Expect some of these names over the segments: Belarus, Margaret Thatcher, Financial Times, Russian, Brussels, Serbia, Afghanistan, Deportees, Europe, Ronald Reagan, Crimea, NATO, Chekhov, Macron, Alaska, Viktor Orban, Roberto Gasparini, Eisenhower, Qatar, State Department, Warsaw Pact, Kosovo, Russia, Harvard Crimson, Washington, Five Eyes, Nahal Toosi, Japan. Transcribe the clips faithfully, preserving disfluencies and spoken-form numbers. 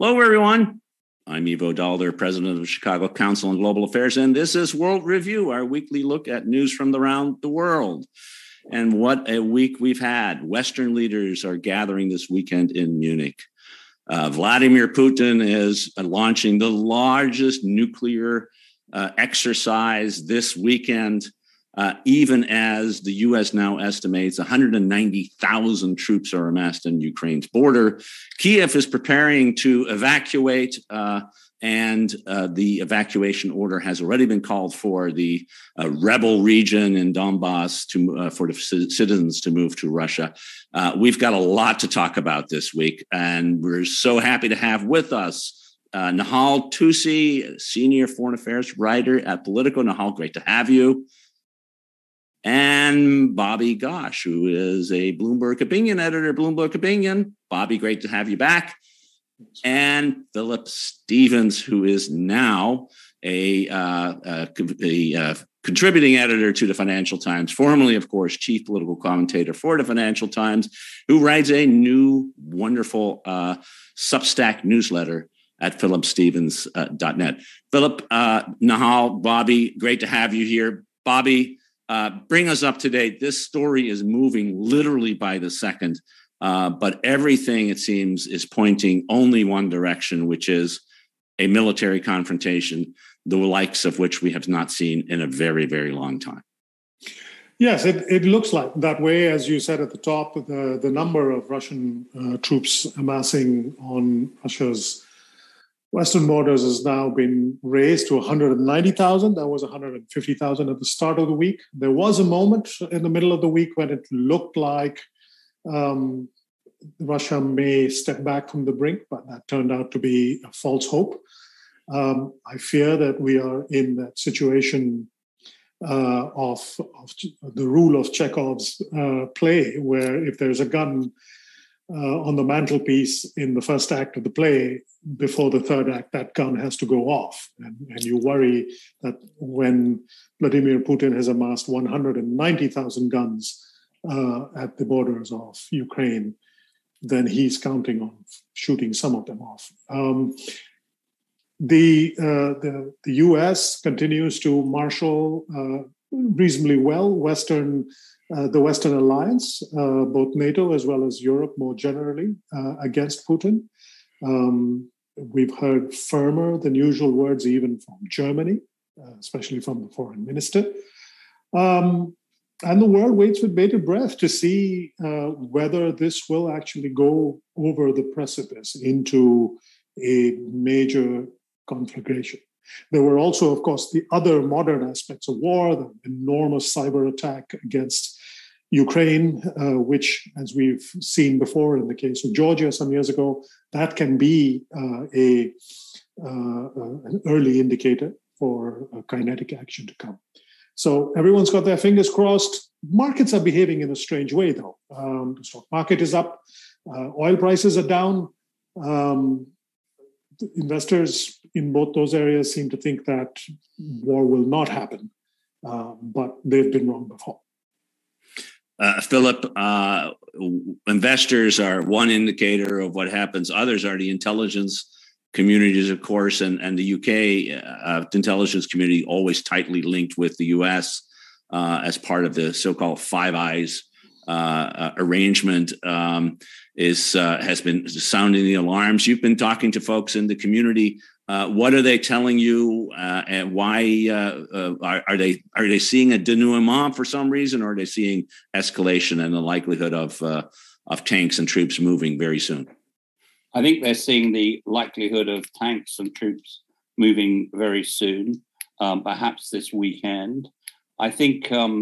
Hello, everyone. I'm Ivo Daalder, president of the Chicago Council on Global Affairs, and this is World Review, our weekly look at news from around the world. And what a week we've had. Western leaders are gathering this weekend in Munich. Uh, Vladimir Putin is launching the largest nuclear uh, exercise this weekend, uh, even as the U S now estimates one hundred ninety thousand troops are amassed in Ukraine's border. Kyiv is preparing to evacuate, uh, and uh, the evacuation order has already been called for the uh, rebel region in Donbas to, uh, for the c- citizens to move to Russia. Uh, we've got a lot to talk about this week, and we're so happy to have with us uh, Nahal Toosi, senior foreign affairs writer at Politico. Nahal, great to have you. And Bobby Ghosh, who is a Bloomberg Opinion editor, Bloomberg Opinion. Bobby, great to have you back. And Philip Stevens, who is now a, uh, a, a uh, contributing editor to the Financial Times, formerly, of course, chief political commentator for the Financial Times, who writes a new, wonderful uh, Substack newsletter at philip stevens dot net. Philip, uh, Nahal, Bobby, great to have you here. Bobby, uh, bring us up to date. This story is moving literally by the second. Uh, but everything, it seems, is pointing only one direction, which is a military confrontation, the likes of which we have not seen in a very, very long time. Yes, it, it looks like that way. As you said at the top, the, the number of Russian uh, troops amassing on Russia's western borders has now been raised to one hundred ninety thousand. That was one hundred fifty thousand at the start of the week. There was a moment in the middle of the week when it looked like Um, Russia may step back from the brink, but that turned out to be a false hope. Um, I fear that we are in that situation uh, of, of the rule of Chekhov's uh, play, where if there's a gun uh, on the mantelpiece in the first act of the play, before the third act, that gun has to go off. And, and you worry that when Vladimir Putin has amassed one hundred ninety thousand guns Uh, at the borders of Ukraine, then he's counting on shooting some of them off. Um, the, uh, the the U S continues to marshal uh, reasonably well Western uh, the Western alliance, uh, both NATO as well as Europe more generally, uh, against Putin. Um, we've heard firmer than usual words even from Germany, uh, especially from the foreign minister. Um, And the world waits with bated breath to see uh, whether this will actually go over the precipice into a major conflagration. There were also, of course, the other modern aspects of war, the enormous cyber attack against Ukraine, uh, which, as we've seen before in the case of Georgia some years ago, that can be uh, a uh, uh, an early indicator for uh, kinetic action to come. So everyone's got their fingers crossed. Markets are behaving in a strange way, though. Um, the stock market is up. Uh, oil prices are down. Um, investors in both those areas seem to think that war will not happen, uh, but they've been wrong before. Uh, Philip, uh, investors are one indicator of what happens. Others are the intelligence communities, of course, and, and the U K uh, intelligence community always tightly linked with the U S uh, as part of the so-called Five Eyes uh, uh, arrangement um, is uh, has been sounding the alarms. You've been talking to folks in the community. Uh, what are they telling you, uh, and why uh, uh, are, are they are they seeing a denouement for some reason, or are they seeing escalation and the likelihood of uh, of tanks and troops moving very soon? I think they're seeing the likelihood of tanks and troops moving very soon, um, perhaps this weekend. I think um,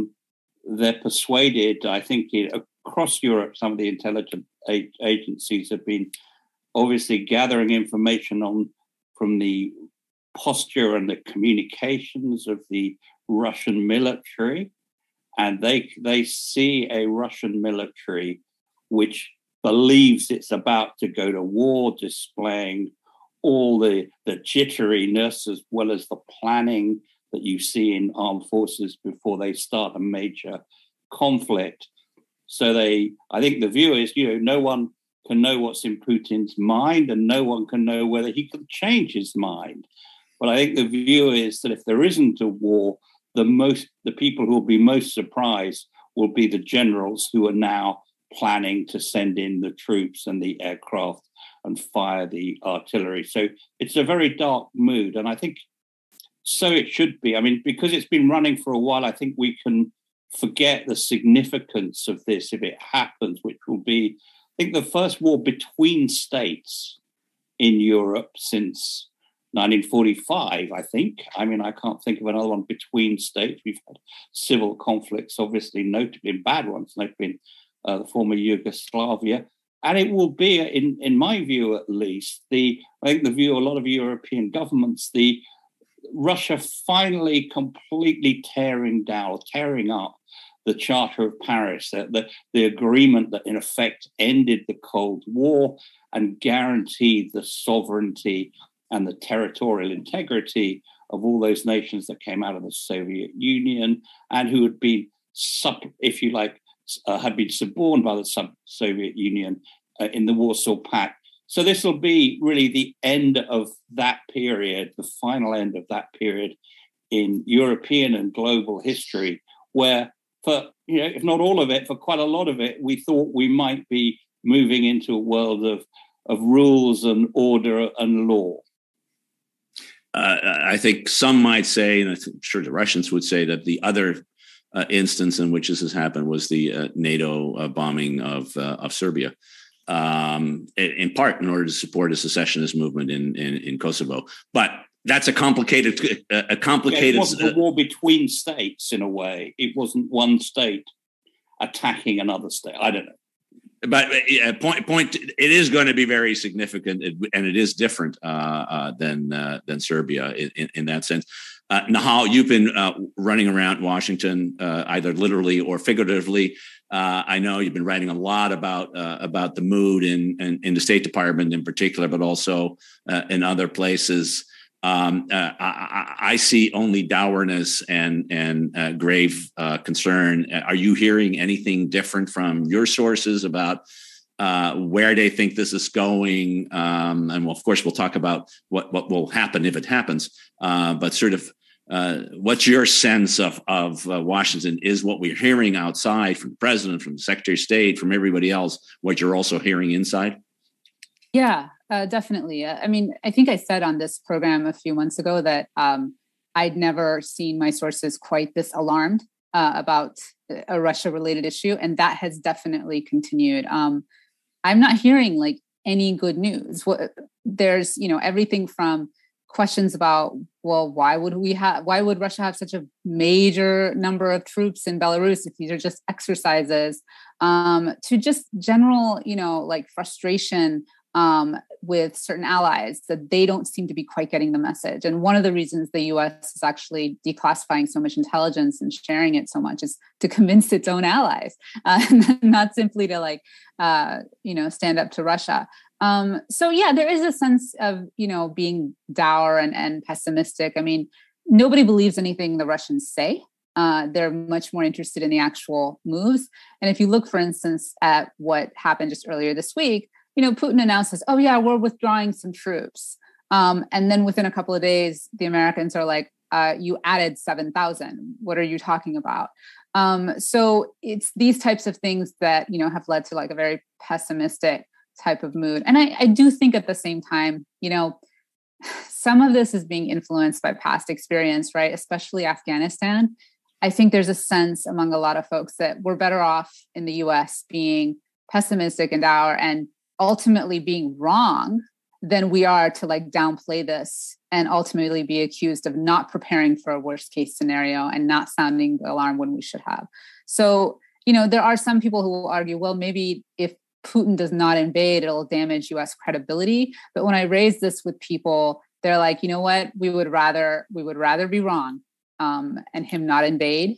they're persuaded. I think it, across Europe, some of the intelligence a- agencies have been obviously gathering information on from the posture and the communications of the Russian military, and they they see a Russian military which believes it's about to go to war, displaying all the, the jitteriness as well as the planning that you see in armed forces before they start a major conflict. So they, I think the view is, you know, no one can know what's in Putin's mind, and no one can know whether he can change his mind. But I think the view is that if there isn't a war, the most the people who will be most surprised will be the generals who are now planning to send in the troops and the aircraft and fire the artillery. So it's a very dark mood, and I think so it should be. I mean, because it's been running for a while, I think we can forget the significance of this if it happens, which will be, I think, the first war between states in Europe since nineteen forty-five, I think. I mean, I can't think of another one between states. We've had civil conflicts, obviously, notably bad ones, notably in uh, the former Yugoslavia. And it will be, in, in my view at least, the I think the view of a lot of European governments, the Russia finally completely tearing down, tearing up the Charter of Paris, the, the agreement that in effect ended the Cold War and guaranteed the sovereignty and the territorial integrity of all those nations that came out of the Soviet Union and who had been, sub, if you like, uh, had been suborned by the sub- Soviet Union uh, in the Warsaw Pact. So this will be really the end of that period, the final end of that period in European and global history, where for, you know, if not all of it, for quite a lot of it, we thought we might be moving into a world of, of rules and order and law. Uh, I think some might say, and I'm sure the Russians would say, that the other uh, instance in which this has happened was the uh, NATO uh, bombing of uh, of Serbia. Um, in part in order to support a secessionist movement in, in, in Kosovo. But that's a complicated, a complicated... Yeah, it wasn't a war between states in a way. It wasn't one state attacking another state. I don't know. But uh, point, point, it is going to be very significant, and it is different uh, uh, than uh, than Serbia in, in, in that sense. Uh, Nahal, you've been uh, running around Washington, uh, either literally or figuratively. Uh, I know you've been writing a lot about uh, about the mood in, in in the State Department in particular, but also uh, in other places. Um, uh, I, I see only dourness and and uh, grave uh, concern. Are you hearing anything different from your sources about uh, where they think this is going? Um, and well, of course, we'll talk about what what will happen if it happens. Uh, but sort of. Uh, what's your sense of, of uh, Washington? Is what we're hearing outside from the president, from the Secretary of State, from everybody else, what you're also hearing inside? Yeah, uh, definitely. Uh, I mean, I think I said on this program a few months ago that um, I'd never seen my sources quite this alarmed uh, about a Russia-related issue. And that has definitely continued. Um, I'm not hearing like any good news. What, there's, you know, everything from questions about, well, why would we have, why would Russia have such a major number of troops in Belarus if these are just exercises, um, to just general, you know, like frustration um, with certain allies that they don't seem to be quite getting the message. And one of the reasons the U S is actually declassifying so much intelligence and sharing it so much is to convince its own allies, uh, not simply to like, uh, you know, stand up to Russia. Um, so, yeah, there is a sense of, you know, being dour and, and pessimistic. I mean, nobody believes anything the Russians say. Uh, they're much more interested in the actual moves. And if you look, for instance, at what happened just earlier this week, you know, Putin announces, oh, yeah, we're withdrawing some troops. Um, and then within a couple of days, the Americans are like, uh, you added seven thousand. What are you talking about? Um, so it's these types of things that, you know, have led to like a very pessimistic type of mood. And I, I do think at the same time, you know, some of this is being influenced by past experience, right? Especially Afghanistan. I think there's a sense among a lot of folks that we're better off in the U S being pessimistic and dour and ultimately being wrong than we are to like downplay this and ultimately be accused of not preparing for a worst case scenario and not sounding the alarm when we should have. So, you know, there are some people who will argue, well, maybe if Putin does not invade, it'll damage U S credibility. But when I raise this with people, they're like, you know what, we would rather we would rather be wrong um, and him not invade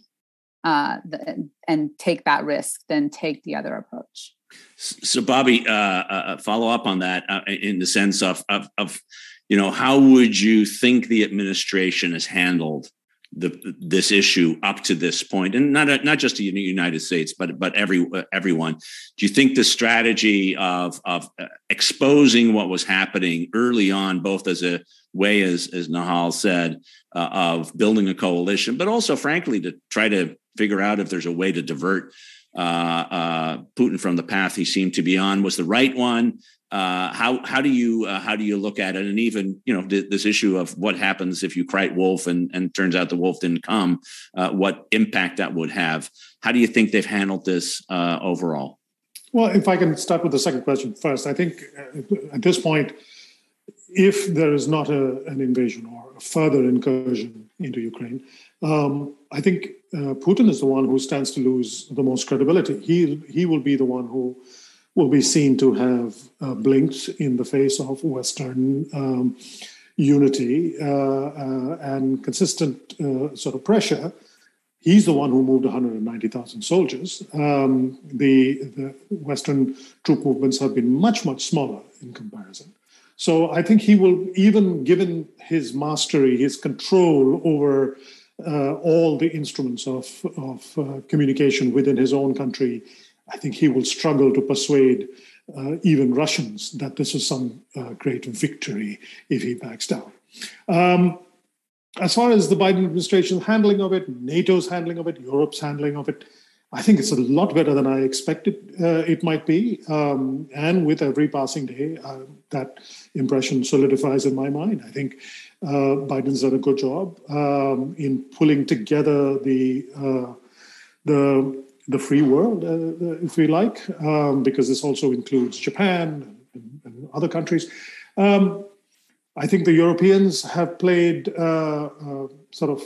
uh, the, and take that risk than take the other approach. So, Bobby, uh, uh, follow up on that uh, in the sense of, of, of, you know, how would you think the administration has handled the, this issue up to this point, and not not just the United States, but but every everyone. Do you think the strategy of of exposing what was happening early on, both as a way, as as Nahal said, uh, of building a coalition, but also, frankly, to try to figure out if there's a way to divert uh, uh, Putin from the path he seemed to be on, was the right one? Uh, how how do you uh, how do you look at it? And even, you know, th- this issue of what happens if you cry wolf and and turns out the wolf didn't come, uh, what impact that would have? How do you think they've handled this uh, overall? Well, if I can start with the second question first, I think at this point, if there is not a, an invasion or a further incursion into Ukraine, um, I think uh, Putin is the one who stands to lose the most credibility. He he will be the one who will be seen to have uh, blinked in the face of Western um, unity uh, uh, and consistent uh, sort of pressure. He's the one who moved one hundred ninety thousand soldiers. Um, the, the Western troop movements have been much, much smaller in comparison. So I think he will, even given his mastery, his control over uh, all the instruments of, of uh, communication within his own country, I think he will struggle to persuade uh, even Russians that this is some uh, great victory if he backs down. Um, as far as the Biden administration's handling of it, NATO's handling of it, Europe's handling of it, I think it's a lot better than I expected uh, it might be. Um, and with every passing day, uh, that impression solidifies in my mind. I think uh, Biden's done a good job um, in pulling together the uh, the... the free world, uh, if we like, um, because this also includes Japan and, and other countries. Um, I think the Europeans have played uh, uh, sort of,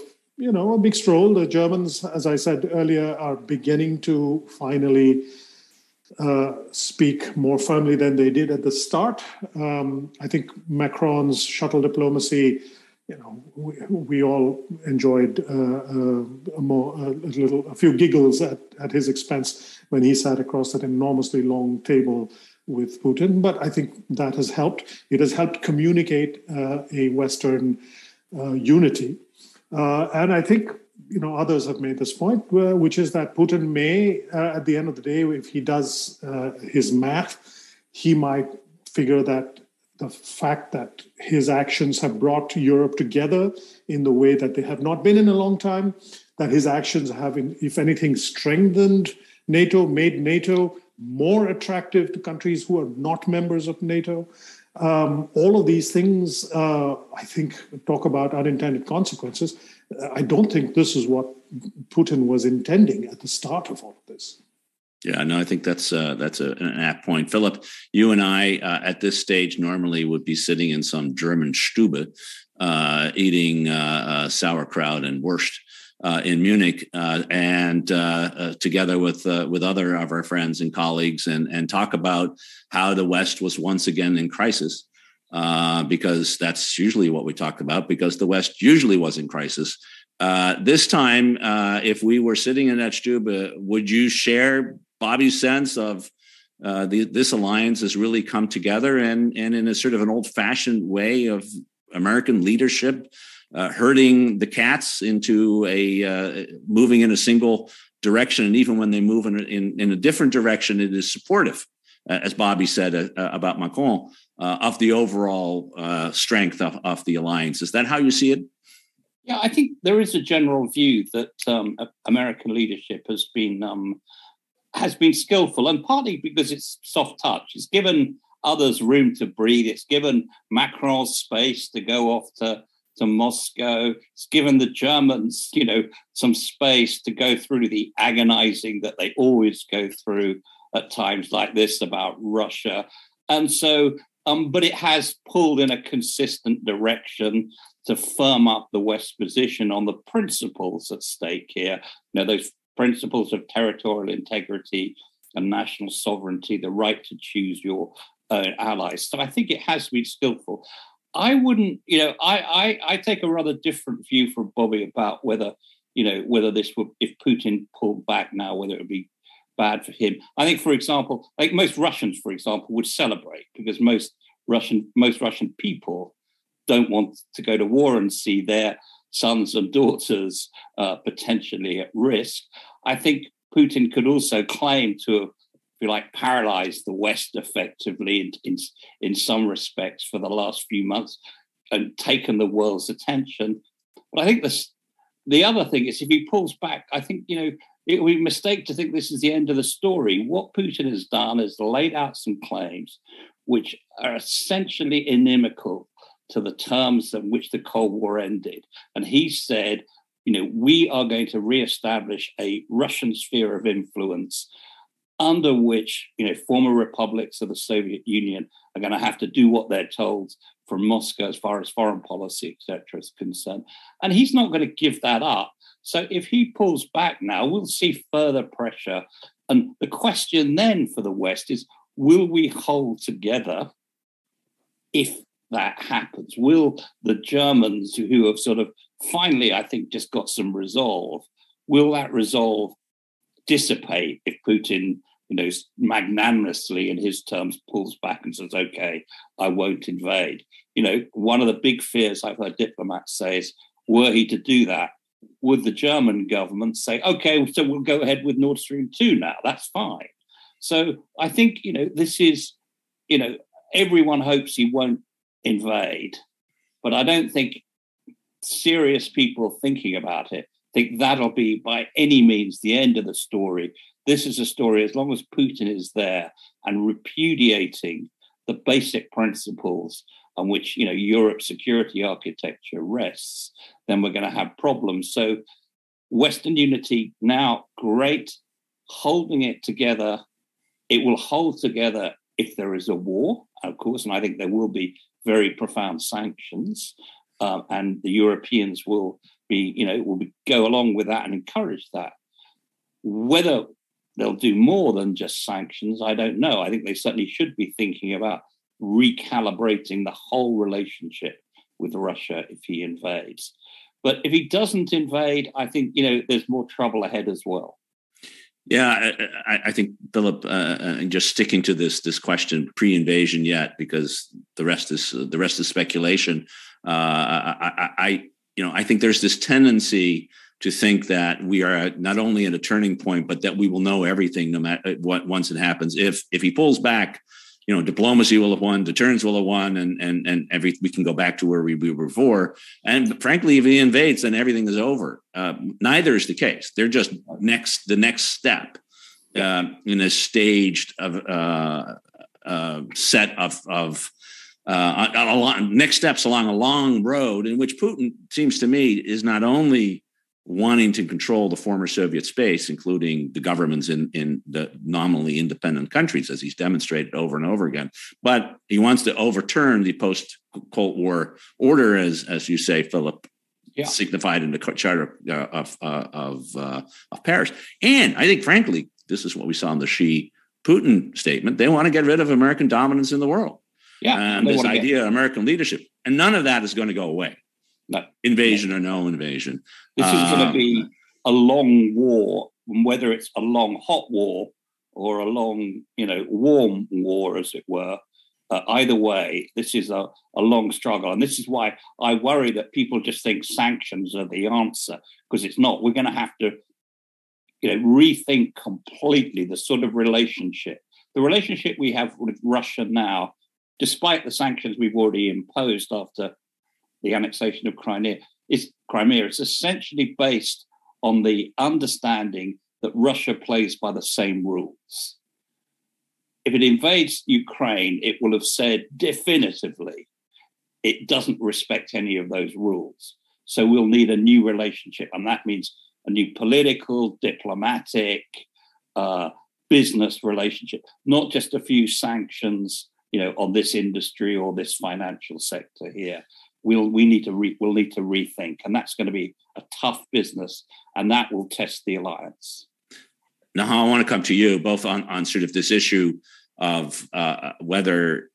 you know, a mixed role. The Germans, as I said earlier, are beginning to finally uh, speak more firmly than they did at the start. Um, I think Macron's shuttle diplomacy, you know, we, we all enjoyed uh, uh, a, more, a little, a few giggles at, at his expense when he sat across that enormously long table with Putin. But I think that has helped. It has helped communicate uh, a Western uh, unity. Uh, and I think, you know, others have made this point, uh, which is that Putin may, uh, at the end of the day, if he does uh, his math, he might figure that the fact that his actions have brought Europe together in the way that they have not been in a long time, that his actions have, if anything, strengthened NATO, made NATO more attractive to countries who are not members of NATO. Um, all of these things, uh, I think, talk about unintended consequences. I don't think this is what Putin was intending at the start of all of this. Yeah, no, I think that's uh, that's a, an apt point. Philip, you and I uh, at this stage normally would be sitting in some German Stube uh, eating uh, uh, sauerkraut and Wurst uh, in Munich uh, and uh, uh, together with uh, with other of our friends and colleagues and, and talk about how the West was once again in crisis, uh, because that's usually what we talk about, because the West usually was in crisis. Uh, this time, uh, if we were sitting in that Stube, would you share Bobby's sense of uh, the, this alliance has really come together and, and in a sort of an old-fashioned way of American leadership, uh, herding the cats into a uh, moving in a single direction. And even when they move in, in, in a different direction, it is supportive, uh, as Bobby said uh, about Macron, uh, of the overall uh, strength of, of the alliance. Is that how you see it? Yeah, I think there is a general view that um, American leadership has been um, has been skillful, and partly because it's soft touch. It's given others room to breathe. It's given Macron space to go off to, to Moscow. It's given the Germans, you know, some space to go through the agonizing that they always go through at times like this about Russia. And so, um, but it has pulled in a consistent direction to firm up the West position on the principles at stake here. You know, those principles of territorial integrity and national sovereignty, the right to choose your own allies. So I think it has to be skillful. I wouldn't, you know, I, I, I take a rather different view from Bobby about whether, you know, whether this would, if Putin pulled back now, whether it would be bad for him. I think, for example, like most Russians, for example, would celebrate because most Russian, most Russian people don't want to go to war and see their sons and daughters uh, potentially at risk. I think Putin could also claim to have, if you like, paralyzed the West effectively in, in, in some respects for the last few months and taken the world's attention. But I think this, the other thing is, if he pulls back, I think, you know, it would be a mistake to think this is the end of the story. What Putin has done is laid out some claims which are essentially inimical to the terms in which the Cold War ended. And he said, you know, we are going to reestablish a Russian sphere of influence under which, you know, former republics of the Soviet Union are going to have to do what they're told from Moscow as far as foreign policy, et cetera, is concerned. And he's not going to give that up. So if he pulls back now, we'll see further pressure. And the question then for the West is, will we hold together if that happens? Will the Germans, who have sort of finally, I think, just got some resolve, will that resolve dissipate if Putin, you know, magnanimously in his terms pulls back and says, okay, I won't invade? You know, one of the big fears I've heard diplomats say is, were he to do that, would the German government say, okay, so we'll go ahead with Nord Stream two now, that's fine. So I think, you know, this is, you know, everyone hopes he won't invade, but I don't think serious people thinking about it think that'll be by any means the end of the story. This is a story, as long as Putin is there and repudiating the basic principles on which, you know, Europe's security architecture rests, then we're going to have problems. So Western unity now, great, holding it together. It will hold together if there is a war, of course, and I think there will be very profound sanctions, uh, and the Europeans will be, you know, will be, go along with that and encourage that. Whether they'll do more than just sanctions, I don't know. I think they certainly should be thinking about recalibrating the whole relationship with Russia if he invades. But if he doesn't invade, I think, you know, there's more trouble ahead as well. Yeah, I, I think, Philip, uh, just sticking to this this question pre-invasion yet, because the rest is the rest is speculation. Uh, I, I, you know, I think there's this tendency to think that we are not only at a turning point, but that we will know everything no matter what once it happens. If if he pulls back, you know, diplomacy will have won, deterrence will have won, and and and every we can go back to where we were before. And frankly, if he invades, then everything is over. Uh, neither is the case. They're just next the next step uh, in a staged of uh, uh, set of of uh, a, a long, next steps along a long road in which Putin, seems to me, is not only wanting to control the former Soviet space, including the governments in, in the nominally independent countries, as he's demonstrated over and over again. But he wants to overturn the post-Cold War order, as as you say, Philip, yeah. signified in the Charter of uh, of uh, of Paris. And I think, frankly, this is what we saw in the Xi-Putin statement. They want to get rid of American dominance in the world. Yeah, um, this idea get- of American leadership, and none of that is going to go away. No. Invasion yeah. or no invasion. This is um, going to be a long war, whether it's a long hot war or a long, you know, warm war, as it were. Uh, either way, this is a, a long struggle. And this is why I worry that people just think sanctions are the answer, because it's not. We're going to have to, you know, rethink completely the sort of relationship. The relationship we have with Russia now, despite the sanctions we've already imposed after the annexation of Crimea, is Crimea. It's essentially based on the understanding that Russia plays by the same rules. If it invades Ukraine, it will have said definitively it doesn't respect any of those rules. So we'll need a new relationship, and that means a new political, diplomatic, uh, business relationship, not just a few sanctions, you know, on this industry or this financial sector here. We'll we need to re, we'll need to rethink, and that's going to be a tough business, and that will test the alliance. Nahal, I want to come to you both on, on sort of this issue of uh, whether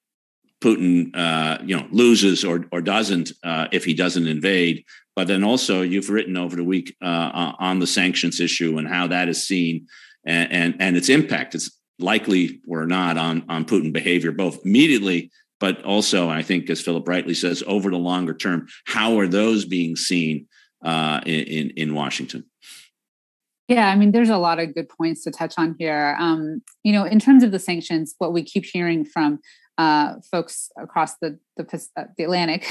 Putin uh, you know loses or or doesn't uh, if he doesn't invade, but then also you've written over the week uh, on the sanctions issue and how that is seen and and, and its impact. It's likely or not on on Putin behavior, both immediately. But also, I think, as Philip rightly says, over the longer term, how are those being seen uh, in, in Washington. Yeah, I mean, there's a lot of good points to touch on here. Um, you know, in terms of the sanctions, what we keep hearing from uh, folks across the the, uh, the Atlantic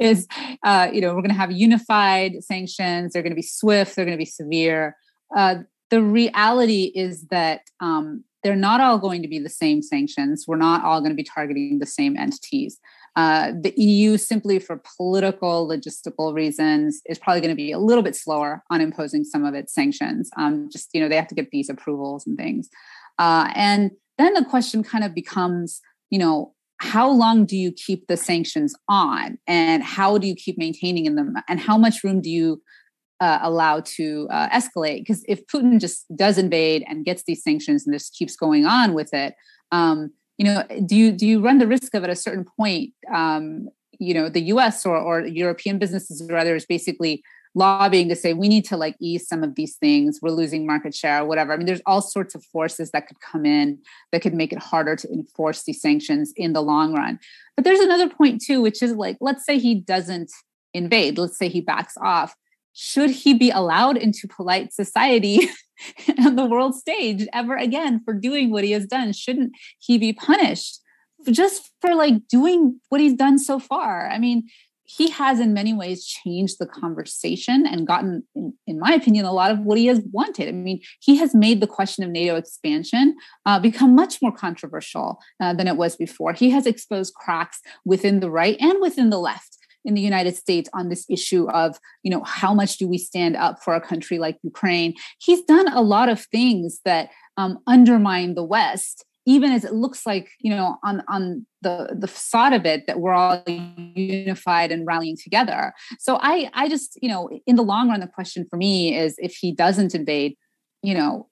is, uh, you know, we're going to have unified sanctions. They're going to be swift. They're going to be severe. Uh, the reality is that um, they're not all going to be the same sanctions. We're not all going to be targeting the same entities. Uh, the E U, simply for political, logistical reasons, is probably going to be a little bit slower on imposing some of its sanctions. Um, just, you know, they have to get these approvals and things. Uh, and then the question kind of becomes, you know, how long do you keep the sanctions on, and how do you keep maintaining in them, and how much room do you uh, allow to uh, escalate? Because if Putin just does invade and gets these sanctions and just keeps going on with it, um, you know, do you do you run the risk of, at a certain point, um, you know, the U S or, or European businesses or others basically lobbying to say, we need to like ease some of these things, we're losing market share, whatever. I mean, there's all sorts of forces that could come in that could make it harder to enforce these sanctions in the long run. But there's another point too, which is like, let's say he doesn't invade, let's say he backs off. Should he be allowed into polite society on the world stage ever again for doing what he has done? Shouldn't he be punished just for like doing what he's done so far? I mean, he has in many ways changed the conversation and gotten, in, in my opinion, a lot of what he has wanted. I mean, he has made the question of NATO expansion uh, become much more controversial uh, than it was before. He has exposed cracks within the right and within the left in the United States on this issue of, you know, how much do we stand up for a country like Ukraine? He's done a lot of things that um, undermine the West, even as it looks like, you know, on, on the, the facade of it, that we're all unified and rallying together. So I, I just, you know, in the long run, the question for me is, if he doesn't invade, you know,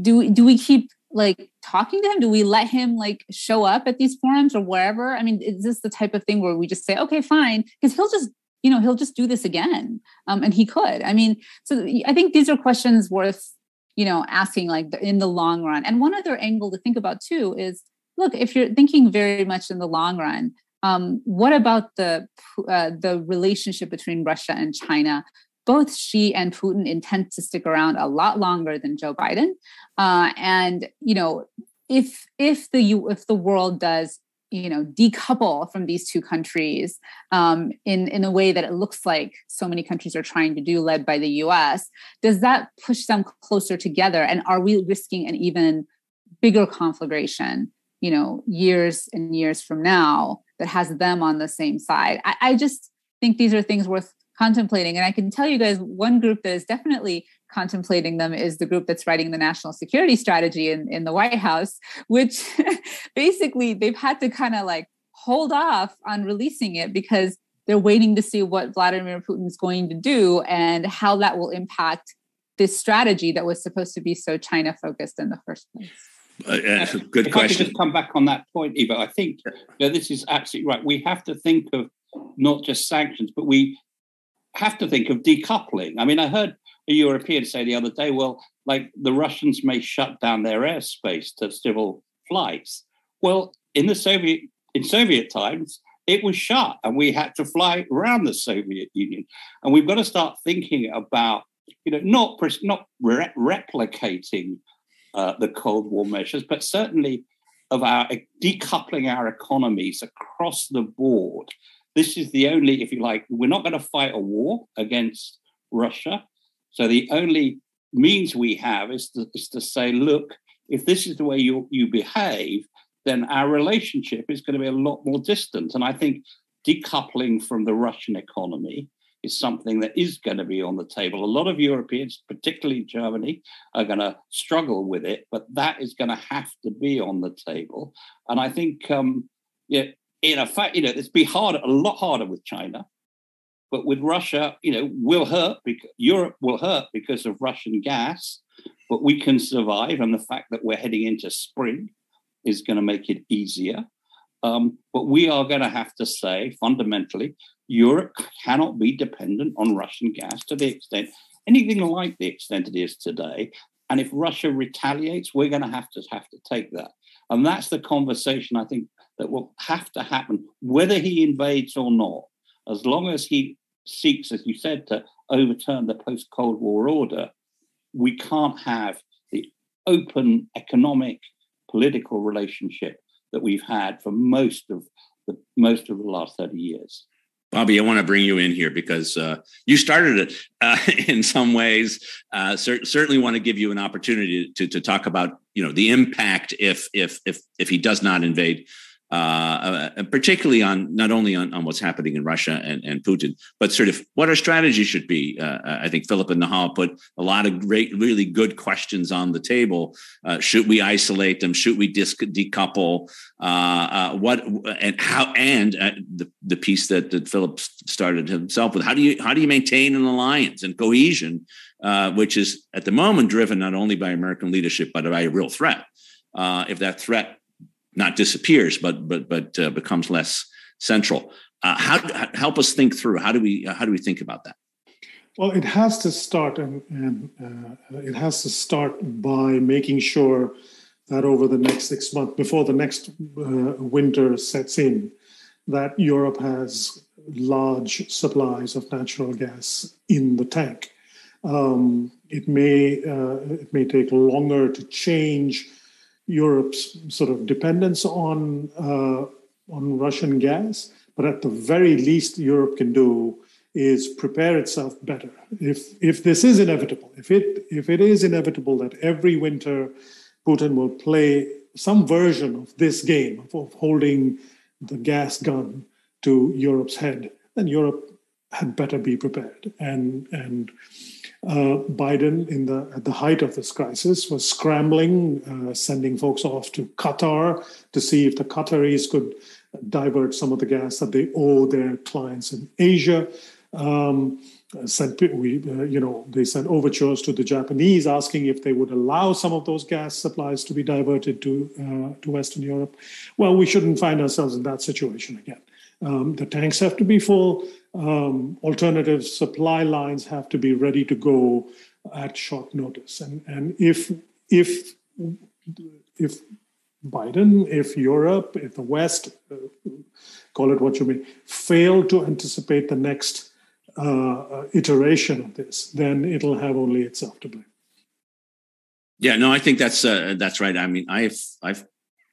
do, do we keep like talking to him? Do we let him like show up at these forums or wherever? I mean, is this the type of thing where we just say, okay, fine, because he'll just, you know, he'll just do this again. Um, and he could. I mean, so I think these are questions worth, you know, asking like in the long run. And one other angle to think about too is, look, if you're thinking very much in the long run, um, what about the uh, the relationship between Russia and China? Both Xi and Putin intend to stick around a lot longer than Joe Biden, uh, and you know, if if the if the world does, you know, decouple from these two countries um, in in a way that it looks like so many countries are trying to do, led by the U S, does that push them closer together? And are we risking an even bigger conflagration, you know, years and years from now, that has them on the same side? I, I just think these are things worth contemplating. And I can tell you guys, one group that is definitely contemplating them is the group that's writing the national security strategy in, in the White House, which basically they've had to kind of like hold off on releasing it because they're waiting to see what Vladimir Putin is going to do and how that will impact this strategy that was supposed to be so China focused in the first place. Uh, uh, good if question. I could just come back on that point, Ivo. I think that this is absolutely right. We have to think of not just sanctions, but we have to think of decoupling. I mean, I heard a European say the other day, well, like the Russians may shut down their airspace to civil flights. Well, in the Soviet in Soviet times, it was shut and we had to fly around the Soviet Union. And we've got to start thinking about, you know, not, not re- replicating uh, the Cold War measures, but certainly of our uh, decoupling our economies across the board. This is the only, if you like, we're not going to fight a war against Russia. So the only means we have is to, is to say, look, if this is the way you, you behave, then our relationship is going to be a lot more distant. And I think decoupling from the Russian economy is something that is going to be on the table. A lot of Europeans, particularly Germany, are going to struggle with it, but that is going to have to be on the table. And I think, um, yeah, in effect, you know, it's be harder, a lot harder with China, but with Russia, you know, will hurt because Europe will hurt because of Russian gas, but we can survive. And the fact that we're heading into spring is going to make it easier. Um, but we are going to have to say fundamentally, Europe cannot be dependent on Russian gas to the extent, anything like the extent it is today. And if Russia retaliates, we're going to have to have to take that. And that's the conversation, I think, that will have to happen, whether he invades or not. As long as he seeks, as you said, to overturn the post-Cold War order, we can't have the open economic, political relationship that we've had for most of the most of the last thirty years. Bobby, I want to bring you in here because uh, you started it uh, in some ways. Uh, cer- certainly, want to give you an opportunity to to talk about you know the impact if if if if he does not invade, uh, uh, particularly on not only on, on what's happening in Russia and, and Putin, but sort of what our strategy should be. Uh, I think Philip and Nahal put a lot of great, really good questions on the table. Uh, should we isolate them? Should we disc- decouple? Uh, uh, what and how? And uh, the the piece that, that Philip started himself with. How do you how do you maintain an alliance and cohesion, uh, which is at the moment driven not only by American leadership but by a real threat? Uh, if that threat not disappears, but but but uh, becomes less central. Uh, how, how help us think through how do we uh, how do we think about that? Well, it has to start, and, and uh, it has to start by making sure that over the next six months, before the next uh, winter sets in, that Europe has large supplies of natural gas in the tank. Um, it may uh, it may take longer to change Europe's sort of dependence on uh, on Russian gas, but at the very least, Europe can do is prepare itself better. If if this is inevitable, if it if it is inevitable that every winter Putin will play some version of this game of, of holding the gas gun to Europe's head, then Europe had better be prepared. And and. Uh, Biden, in the at the height of this crisis, was scrambling, uh, sending folks off to Qatar to see if the Qataris could divert some of the gas that they owe their clients in Asia. Um, sent we, uh, you know, they sent overtures to the Japanese asking if they would allow some of those gas supplies to be diverted to uh, to Western Europe. Well, we shouldn't find ourselves in that situation again. Um, the tanks have to be full. Um, alternative supply lines have to be ready to go at short notice. And and if if if Biden, if Europe, if the West, uh, call it what you may, fail to anticipate the next uh, iteration of this, then it'll have only itself to blame. Yeah, no, I think that's uh, that's right. I mean, I've I've.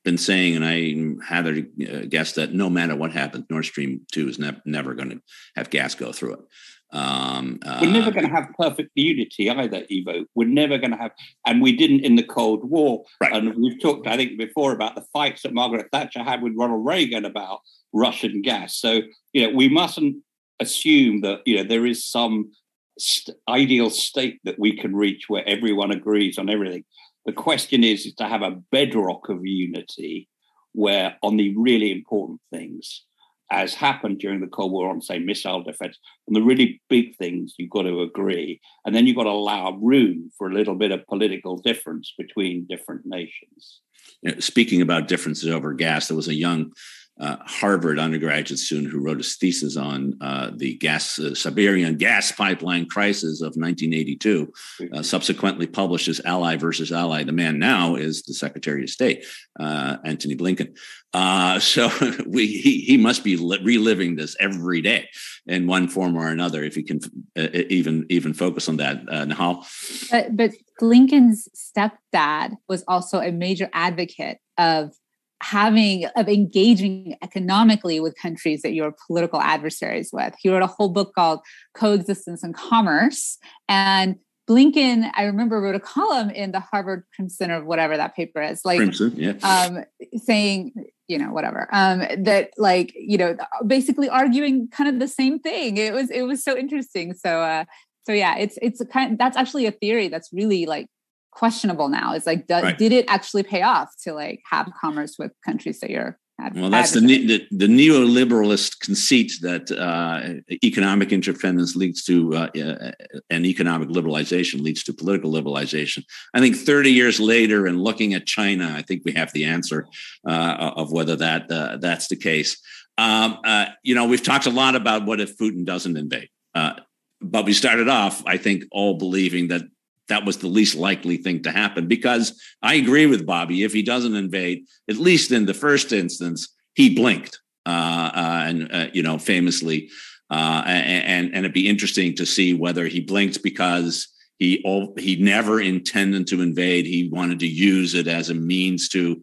been saying, and I had a guess that no matter what happens, Nord Stream two is ne- never going to have gas go through it. Um, uh, We're never going to have perfect unity either, Ivo. We're never going to have, and we didn't in the Cold War. Right. And we've talked, I think, before about the fights that Margaret Thatcher had with Ronald Reagan about Russian gas. So, you know, we mustn't assume that, you know, there is some st- ideal state that we can reach where everyone agrees on everything. The question is, is to have a bedrock of unity where on the really important things, as happened during the Cold War on, say, missile defense, on the really big things, you've got to agree. And then you've got to allow room for a little bit of political difference between different nations. You know, speaking about differences over gas, there was a young uh, Harvard undergraduate student who wrote his thesis on uh, the gas uh, Siberian gas pipeline crisis of nineteen eighty-two, uh, subsequently published as Ally versus Ally. The man now is the Secretary of State, uh, Antony Blinken. Uh, so we, he, he must be reliving this every day in one form or another, if he can uh, even even focus on that, uh, Nahal. But, but Blinken's stepdad was also a major advocate of having of engaging economically with countries that you're political adversaries with. He wrote a whole book called Coexistence and Commerce. And Blinken, I remember, wrote a column in the Harvard Crimson or whatever that paper is, like Crimson, yeah. um, saying, you know, whatever, um, that like, you know, basically arguing kind of the same thing. It was it was so interesting. So uh, so yeah, it's it's a kind of, that's actually a theory that's really like questionable now. It's like, do, right. did it actually pay off to like have commerce with countries that you're ad- well? That's the, the the neoliberalist conceit that uh, economic independence leads to, uh, uh, and economic liberalization leads to political liberalization. I think thirty years later, and looking at China, I think we have the answer uh, of whether that uh, that's the case. Um, uh, you know, we've talked a lot about what if Putin doesn't invade, uh, but we started off, I think, all believing that. That was the least likely thing to happen, because I agree with Bobby. If he doesn't invade, at least in the first instance, he blinked, uh, uh, and uh, you know, famously Uh, and, and it'd be interesting to see whether he blinked because he all, he never intended to invade. He wanted to use it as a means to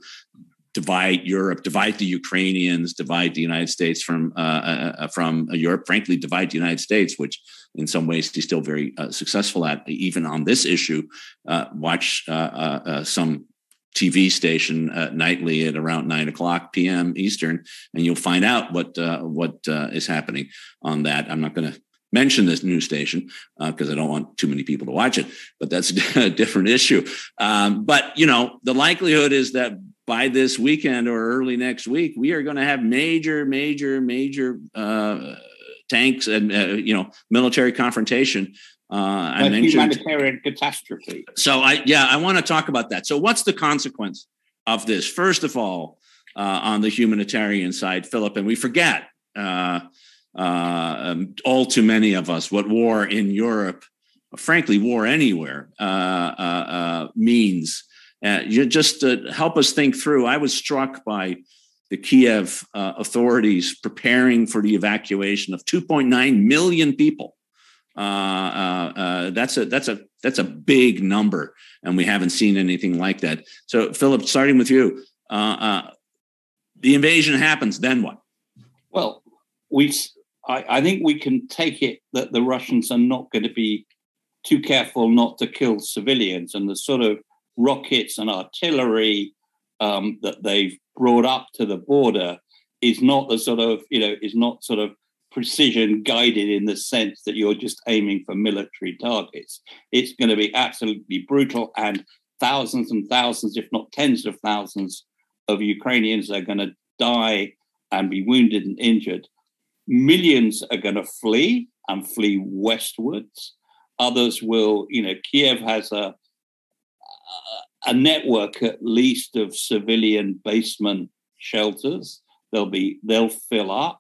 divide Europe, divide the Ukrainians, divide the United States from uh, uh, from Europe, frankly, divide the United States, which in some ways he's still very uh, successful at, even on this issue. Uh, watch uh, uh, some T V station uh, nightly at around nine o'clock p.m. Eastern, and you'll find out what uh, what uh, is happening on that. I'm not going to mention this news station because uh, I don't want too many people to watch it, but that's a different issue. Um, but, you know, the likelihood is that by this weekend or early next week, we are going to have major, major, major uh, tanks and, uh, you know, military confrontation. Uh, I mentioned humanitarian catastrophe. So I, yeah, I want to talk about that. So what's the consequence of this? First of all, uh, on the humanitarian side, Philip, and we forget uh, uh, um, all too many of us what war in Europe, frankly, war anywhere uh, uh, uh, means. Uh, you just uh, help us think through. I was struck by the Kiev uh, authorities preparing for the evacuation of two point nine million people. Uh, uh, uh, that's a that's a that's a big number, and we haven't seen anything like that. So, Philip, starting with you, uh, uh, the invasion happens. Then what? Well, we I, I think we can take it that the Russians are not going to be too careful not to kill civilians, and the sort of rockets and artillery um, that they've brought up to the border is not the sort of you know is not sort of. precision guided in the sense that you're just aiming for military targets. It's going to be absolutely brutal, and thousands and thousands, if not tens of thousands, of Ukrainians are going to die and be wounded and injured. Millions are going to flee and flee westwards. Others will, you know, Kiev has a a network at least of civilian basement shelters. They'll be they'll fill up.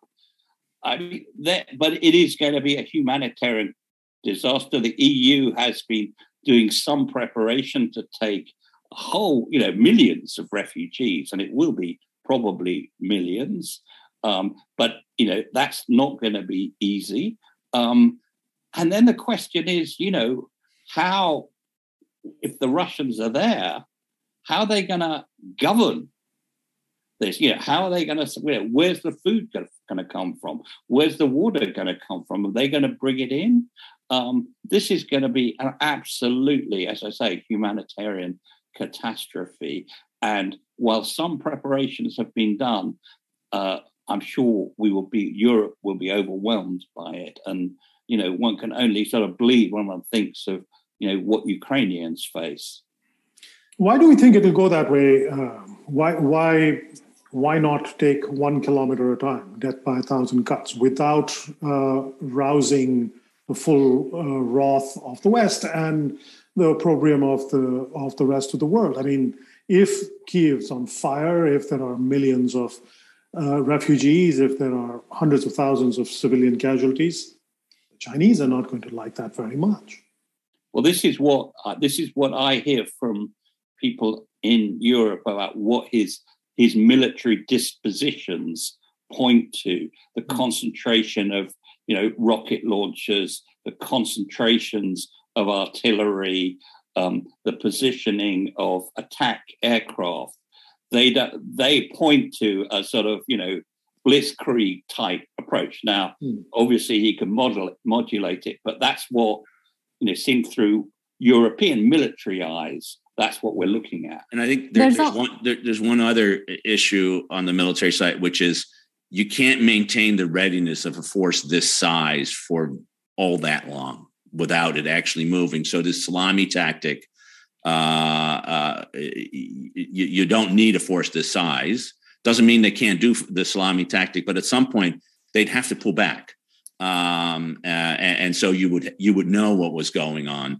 I mean, that, but it is going to be a humanitarian disaster. The E U has been doing some preparation to take a whole, you know, millions of refugees, and it will be probably millions. Um, but, you know, that's not going to be easy. Um, and then the question is, you know, how, if the Russians are there, how are they going to govern this? You know, how are they going to, you know, where's the food going to going to come from? Where's the water going to come from? Are they going to bring it in? Um, this is going to be an absolutely, as I say, humanitarian catastrophe. And while some preparations have been done, uh, I'm sure we will be, Europe will be overwhelmed by it. And, you know, one can only sort of believe when one thinks of, you know, what Ukrainians face. Why do we think it'll go that way? Uh, why, why, Why not take one kilometer at a time, death by a thousand cuts, without uh, rousing the full uh, wrath of the West and the opprobrium of the of the rest of the world? I mean, if Kyiv's on fire, if there are millions of uh, refugees, if there are hundreds of thousands of civilian casualties, the Chinese are not going to like that very much. Well, this is what uh, this is what I hear from people in Europe about what his. His military dispositions point to the concentration of, you know, rocket launchers, the concentrations of artillery, um, the positioning of attack aircraft. They don't, they point to a sort of, you know, blitzkrieg type approach. Now, mm. obviously, he can model it, modulate it, but that's what, you know, seen through European military eyes. That's what we're looking at. And I think there, there's, there's, one, there, there's one other issue on the military side, which is you can't maintain the readiness of a force this size for all that long without it actually moving. So this salami tactic, uh, uh, you, you don't need a force this size. Doesn't mean they can't do the salami tactic, but at some point they'd have to pull back. Um, uh, and, and so you would you would know what was going on,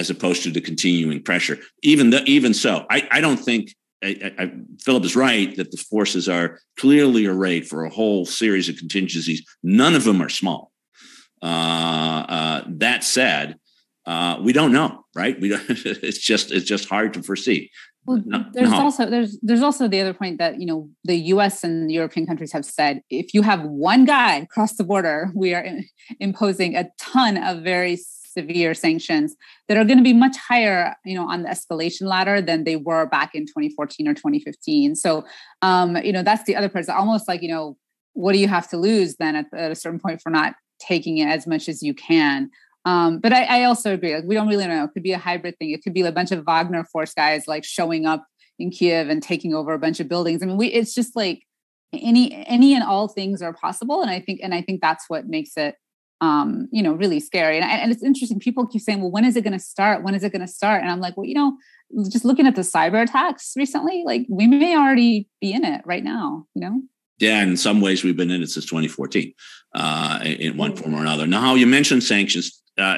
as opposed to the continuing pressure. Even the, even so, I, I don't think, I, I, Philip is right that the forces are clearly arrayed for a whole series of contingencies. None of them are small. Uh, uh, that said, uh, we don't know, right? We don't, it's just it's just hard to foresee. Well, no, there's no. also there's there's also the other point that, you know, the U S and European countries have said, if you have one guy cross the border, we are in, imposing a ton of very severe sanctions that are going to be much higher, you know, on the escalation ladder than they were back in twenty fourteen or twenty fifteen. So, um, you know, that's the other part. It's almost like, you know, what do you have to lose then at, at a certain point for not taking it as much as you can? Um, but I, I also agree, like, we don't really know. It could be a hybrid thing. It could be a bunch of Wagner force guys like showing up in Kyiv and taking over a bunch of buildings. I mean, we, it's just like any, any and all things are possible. And I think, and I think that's what makes it, um, you know, really scary. And, I, and it's interesting. People keep saying, well, when is it going to start? When is it going to start? And I'm like, well, you know, just looking at the cyber attacks recently, like, we may already be in it right now, you know? Yeah, and in some ways we've been in it since twenty fourteen, uh, in one form or another. Now, you mentioned sanctions. Uh,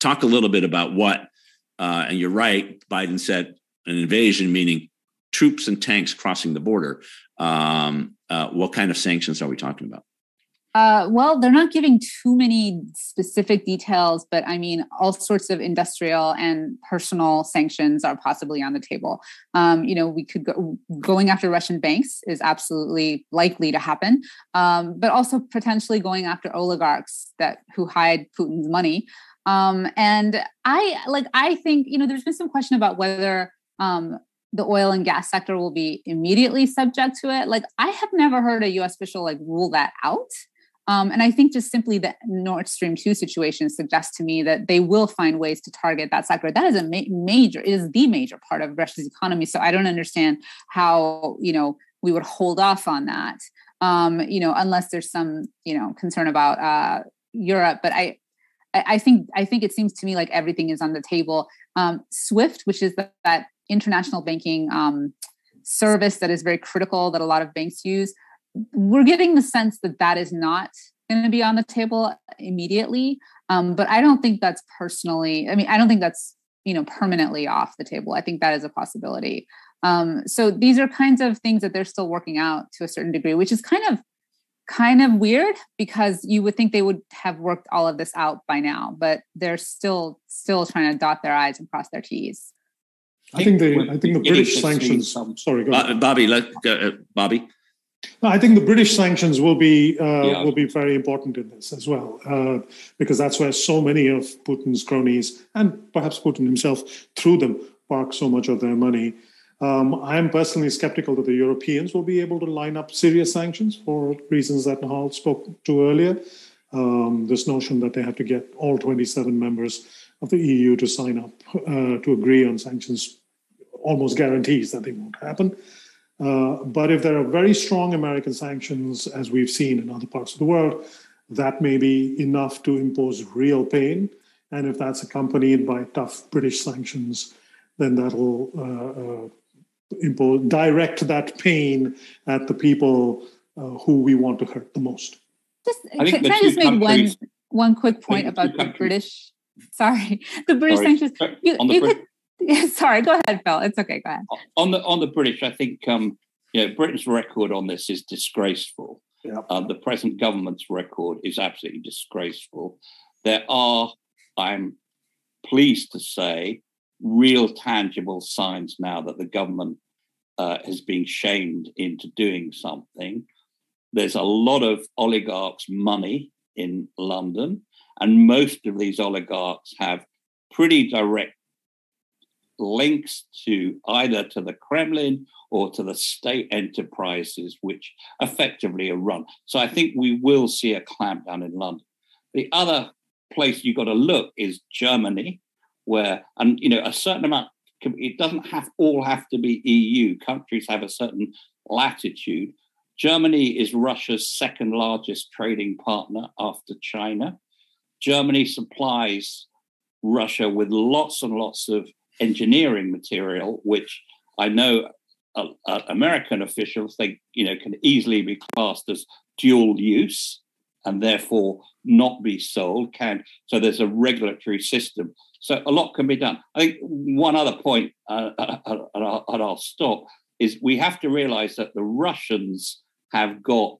talk a little bit about what, uh, and you're right, Biden said an invasion, meaning troops and tanks crossing the border. Um, uh, what kind of sanctions are we talking about? Uh, well, they're not giving too many specific details, but I mean, all sorts of industrial and personal sanctions are possibly on the table. Um, you know, we could go, going after Russian banks is absolutely likely to happen, um, but also potentially going after oligarchs that who hide Putin's money. Um, and I like, I think, you know, there's been some question about whether um, the oil and gas sector will be immediately subject to it. Like, I have never heard a U S official like rule that out. Um, and I think just simply the Nord Stream two situation suggests to me that they will find ways to target that sector. That is a ma- major, it is the major part of Russia's economy. So I don't understand how, you know, we would hold off on that, um, you know, unless there's some, you know, concern about uh, Europe. But I, I think, I think it seems to me like everything is on the table. Um, SWIFT, which is the, that international banking um, service that is very critical that a lot of banks use, we're getting the sense that that is not going to be on the table immediately. Um, but I don't think that's personally, I mean, I don't think that's, you know, permanently off the table. I think that is a possibility. Um, so these are kinds of things that they're still working out to a certain degree, which is kind of, kind of weird, because you would think they would have worked all of this out by now, but they're still, still trying to dot their I's and cross their T's. I think the, I think the British sanctions, sorry, go ahead. Bobby, let uh, Bobby. No, I think the British sanctions will be uh, yeah. will be very important in this as well, uh, because that's where so many of Putin's cronies and perhaps Putin himself, through them, park so much of their money. Um, I am personally skeptical that the Europeans will be able to line up serious sanctions for reasons that Nahal spoke to earlier. Um, this notion that they have to get all twenty-seven members of the E U to sign up uh, to agree on sanctions almost guarantees that they won't happen. Uh, but if there are very strong American sanctions, as we've seen in other parts of the world, that may be enough to impose real pain. And if that's accompanied by tough British sanctions, then that'll uh, uh, impose, direct that pain at the people uh, who we want to hurt the most. Just, I think can I just make one one quick point about the British? Sorry, the British sorry. sanctions. You, On the you Brit- could. Yeah, sorry, go ahead, Phil. It's okay, go ahead. On the on the British, I think um, you know, Britain's record on this is disgraceful. Yeah. Uh, the present government's record is absolutely disgraceful. There are, I'm pleased to say, real tangible signs now that the government uh, has been shamed into doing something. There's a lot of oligarchs' money in London, and most of these oligarchs have pretty direct links to either to the Kremlin or to the state enterprises, which effectively are run. So I think we will see a clampdown in London. The other place you've got to look is Germany, where, and you know, a certain amount, it doesn't have all have to be E U. Countries have a certain latitude. Germany is Russia's second largest trading partner after China. Germany supplies Russia with lots and lots of engineering material, which I know uh, uh, American officials think, you know, can easily be classed as dual use and therefore not be sold. Can so there's a regulatory system. So a lot can be done. I think one other point, uh, and, I'll, and I'll stop, is we have to realize that the Russians have got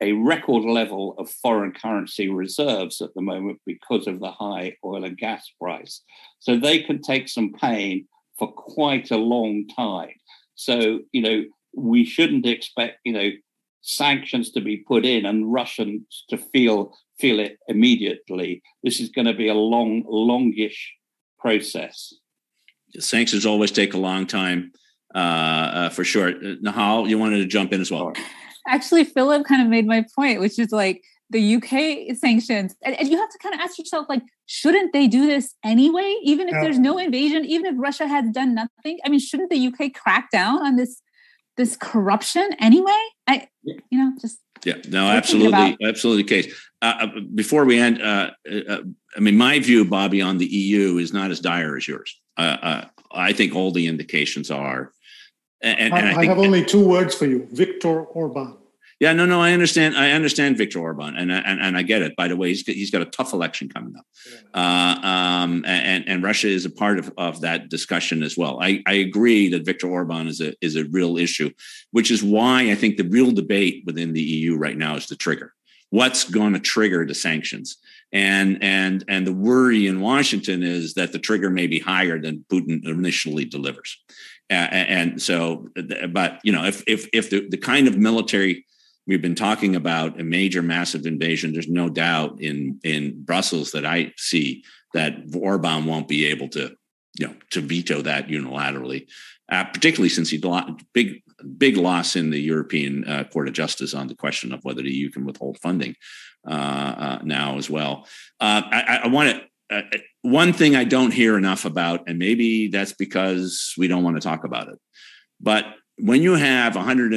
a record level of foreign currency reserves at the moment because of the high oil and gas price. So they can take some pain for quite a long time. So, you know, we shouldn't expect, you know, sanctions to be put in and Russians to feel feel it immediately. This is going to be a long, longish process. Sanctions always take a long time, uh, uh, for sure. Nahal, you wanted to jump in as well. Actually, Philip kind of made my point, which is like the U K sanctions. And, and you have to kind of ask yourself, like, shouldn't they do this anyway? Even if no. there's no invasion, even if Russia has done nothing, I mean, shouldn't the U K crack down on this this corruption anyway? I, you know, just... Yeah, no, absolutely, absolutely the case. Uh, before we end, uh, uh, I mean, my view, Bobby, on the E U is not as dire as yours. Uh, uh, I think all the indications are. And, and I, I, think, I have only two words for you, Viktor Orban. Yeah, no, no, I understand. I understand Viktor Orban, and and, and I get it. By the way, he's got, he's got a tough election coming up, yeah. uh, um, and and Russia is a part of, of that discussion as well. I, I agree that Viktor Orban is a is a real issue, which is why I think the real debate within the E U right now is the trigger. What's going to trigger the sanctions? And and and the worry in Washington is that the trigger may be higher than Putin initially delivers, uh, and so. But you know, if if if the, the kind of military we've been talking about, a major, massive invasion. There's no doubt in in Brussels that I see that Orban won't be able to, you know, to veto that unilaterally, uh, particularly since he big big loss in the European uh, Court of Justice on the question of whether the E U can withhold funding uh, uh, now as well. Uh, I, I want to uh, one thing I don't hear enough about, and maybe that's because we don't want to talk about it, but when you have one hundred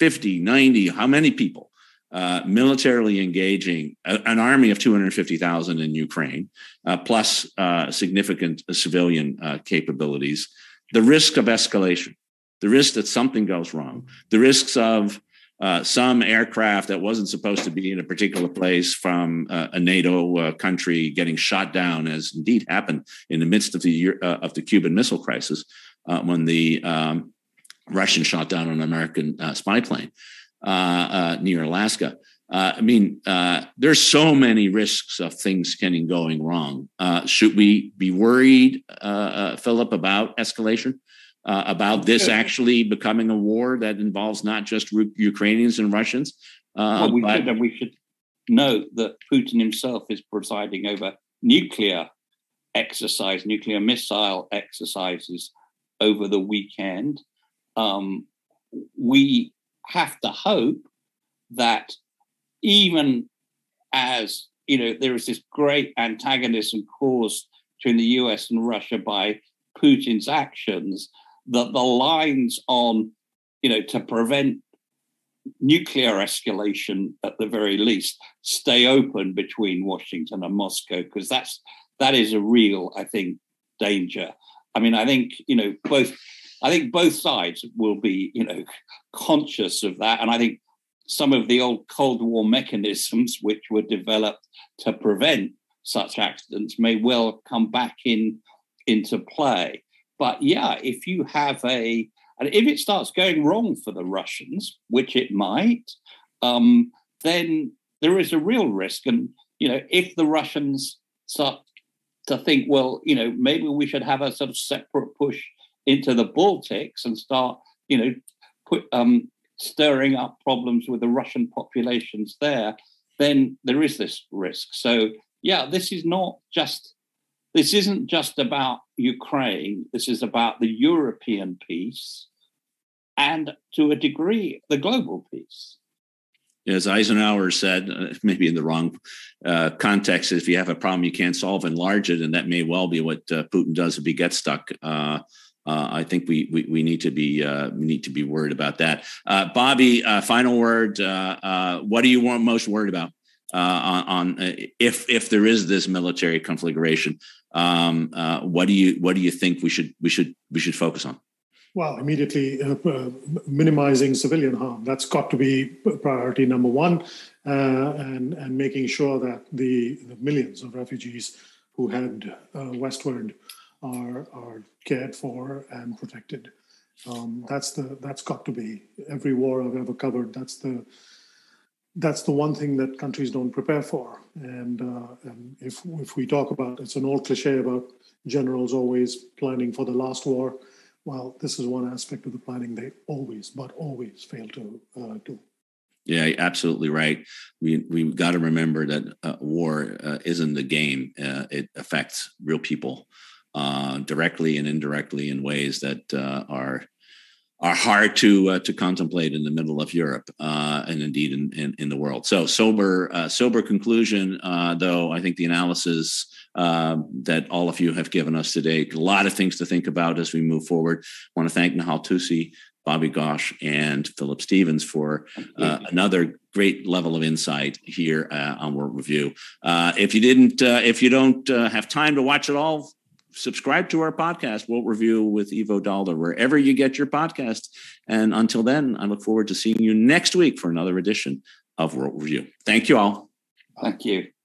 fifty, ninety, how many people uh, militarily engaging a, an army of two hundred fifty thousand in Ukraine, uh, plus uh, significant civilian uh, capabilities, the risk of escalation, the risk that something goes wrong, the risks of uh, some aircraft that wasn't supposed to be in a particular place from uh, a NATO uh, country getting shot down, as indeed happened in the midst of the, uh, of the Cuban Missile Crisis, uh, when the um, Russian shot down an American uh, spy plane uh, uh, near Alaska. Uh, I mean, uh, there's so many risks of things getting going wrong. Uh, should we be worried, uh, uh, Philip, about escalation, uh, about this actually becoming a war that involves not just re- Ukrainians and Russians? Uh, well, we but- should, and we should note that Putin himself is presiding over nuclear exercise, nuclear missile exercises over the weekend. Um, we have to hope that even as, you know, there is this great antagonism caused between the U S and Russia by Putin's actions, that the lines on, you know, to prevent nuclear escalation at the very least, stay open between Washington and Moscow, because that's, that is a real, I think, danger. I mean, I think, you know, both... I think both sides will be, you know, conscious of that. And I think some of the old Cold War mechanisms which were developed to prevent such accidents may well come back in into play. But yeah, if you have a, and if it starts going wrong for the Russians, which it might, um, then there is a real risk. And, you know, if the Russians start to think, well, you know, maybe we should have a sort of separate push into the Baltics and start, you know, put, um, stirring up problems with the Russian populations there, then there is this risk. So, yeah, this is not just, this isn't just about Ukraine. This is about the European peace and, to a degree, the global peace. As Eisenhower said, uh, maybe in the wrong uh, context, if you have a problem you can't solve, enlarge it, and that may well be what uh, Putin does if he gets stuck. Uh, Uh, I think we, we we need to be uh, we need to be worried about that. Uh, Bobby, uh, final word. Uh, uh, what do you want most worried about uh, on, on uh, if if there is this military conflagration? Um, uh, what do you what do you think we should we should we should focus on? Well, immediately uh, uh, minimizing civilian harm. That's got to be priority number one, uh, and and making sure that the, the millions of refugees who head uh, westward Are, are cared for and protected. Um, that's the that's got to be every war I've ever covered. That's the that's the one thing that countries don't prepare for. And, uh, and if if we talk about, it's an old cliche about generals always planning for the last war. Well, this is one aspect of the planning they always, but always fail to uh, do. Yeah, absolutely right. We, we've got to remember that uh, war uh, isn't a game. Uh, it affects real people uh, directly and indirectly in ways that uh, are are hard to uh, to contemplate in the middle of Europe uh, and indeed in, in, in the world. So sober, uh, sober conclusion, uh, though, I think the analysis Uh, that all of you have given us today. A lot of things to think about as we move forward. I want to thank Nahal Toosi, Bobby Ghosh, and Philip Stevens for uh, another great level of insight here uh, on World Review. Uh, if you didn't, uh, if you don't uh, have time to watch it all, subscribe to our podcast, World Review with Ivo Daalder, wherever you get your podcast. And until then, I look forward to seeing you next week for another edition of World Review. Thank you all. Thank you.